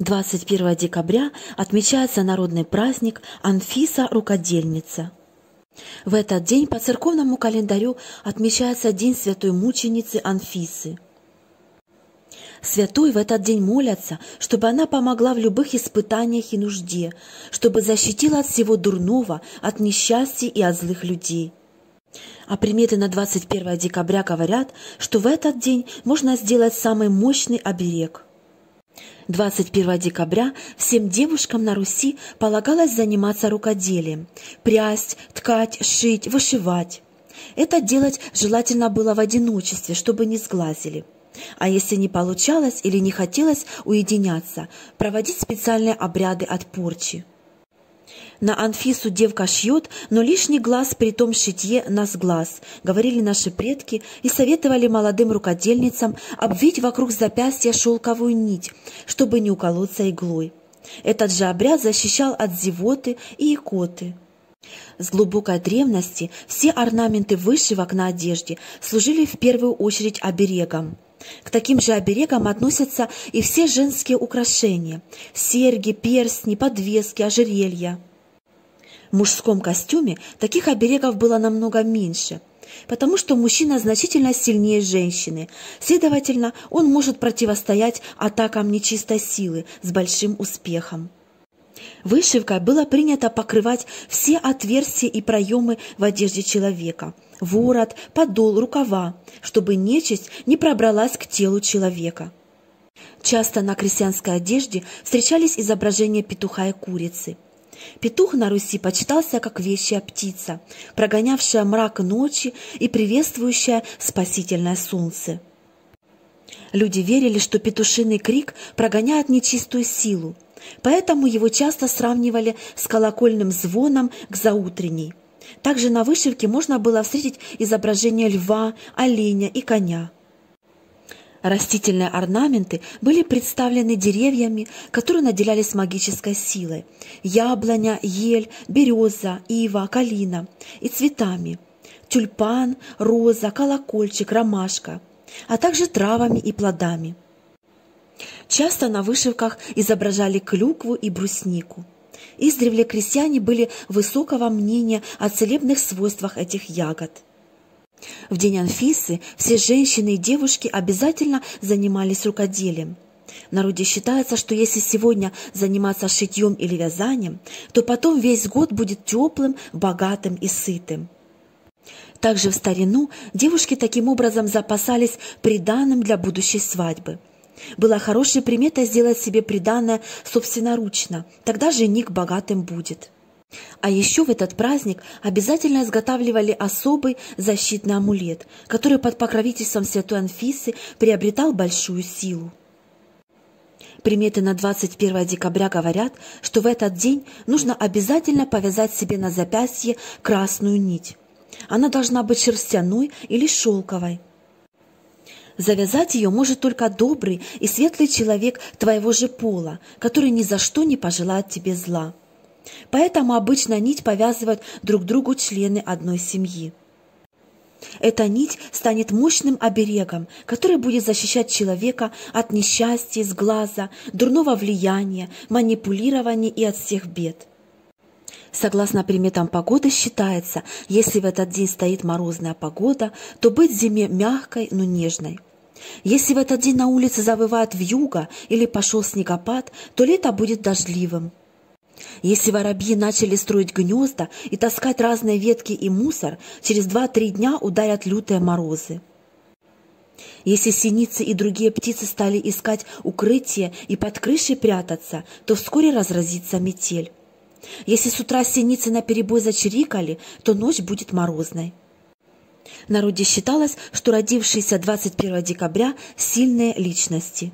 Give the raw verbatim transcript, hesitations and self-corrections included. двадцать первого декабря отмечается народный праздник Анфиса-рукодельница. В этот день по церковному календарю отмечается День святой мученицы Анфисы. Святой в этот день молятся, чтобы она помогла в любых испытаниях и нужде, чтобы защитила от всего дурного, от несчастья и от злых людей. А приметы на двадцать первое декабря говорят, что в этот день можно сделать самый мощный оберег. двадцать первого декабря всем девушкам на Руси полагалось заниматься рукоделием – прясть, ткать, шить, вышивать. Это делать желательно было в одиночестве, чтобы не сглазили. А если не получалось или не хотелось уединяться, проводить специальные обряды от порчи. На Анфису девка шьет, но лишний глаз при том шитье на сглаз, говорили наши предки и советовали молодым рукодельницам обвить вокруг запястья шелковую нить, чтобы не уколоться иглой. Этот же обряд защищал от зевоты и икоты. С глубокой древности все орнаменты вышивок на одежде служили в первую очередь оберегом. К таким же оберегам относятся и все женские украшения – серьги, перстни, подвески, ожерелья. В мужском костюме таких оберегов было намного меньше, потому что мужчина значительно сильнее женщины, следовательно, он может противостоять атакам нечистой силы с большим успехом. Вышивкой было принято покрывать все отверстия и проемы в одежде человека – ворот, подол, рукава, чтобы нечисть не пробралась к телу человека. Часто на крестьянской одежде встречались изображения петуха и курицы. Петух на Руси почитался как вещая птица, прогонявшая мрак ночи и приветствующая спасительное солнце. Люди верили, что петушиный крик прогоняет нечистую силу, поэтому его часто сравнивали с колокольным звоном к заутренней. Также на вышивке можно было встретить изображения льва, оленя и коня. Растительные орнаменты были представлены деревьями, которые наделялись магической силой – яблоня, ель, береза, ива, калина и цветами – тюльпан, роза, колокольчик, ромашка, а также травами и плодами. Часто на вышивках изображали клюкву и бруснику. Издревле крестьяне были высокого мнения о целебных свойствах этих ягод. В день Анфисы все женщины и девушки обязательно занимались рукоделием. В народе считается, что если сегодня заниматься шитьем или вязанием, то потом весь год будет теплым, богатым и сытым. Также в старину девушки таким образом запасались приданым для будущей свадьбы. Была хорошей приметой сделать себе приданое собственноручно, тогда жених богатым будет. А еще в этот праздник обязательно изготавливали особый защитный амулет, который под покровительством святой Анфисы приобретал большую силу. Приметы на двадцать первое декабря говорят, что в этот день нужно обязательно повязать себе на запястье красную нить. Она должна быть шерстяной или шелковой. Завязать ее может только добрый и светлый человек твоего же пола, который ни за что не пожелает тебе зла. Поэтому обычно нить повязывают друг другу члены одной семьи. Эта нить станет мощным оберегом, который будет защищать человека от несчастья, сглаза, дурного влияния, манипулирования и от всех бед. Согласно приметам погоды считается, если в этот день стоит морозная погода, то быть зиме мягкой, но нежной. Если в этот день на улице завывает вьюга или пошел снегопад, то лето будет дождливым. Если воробьи начали строить гнезда и таскать разные ветки и мусор, через два-три дня ударят лютые морозы. Если синицы и другие птицы стали искать укрытие и под крышей прятаться, то вскоре разразится метель. Если с утра синицы наперебой зачирикали, то ночь будет морозной. В народе считалось, что родившиеся двадцать первого декабря сильные личности.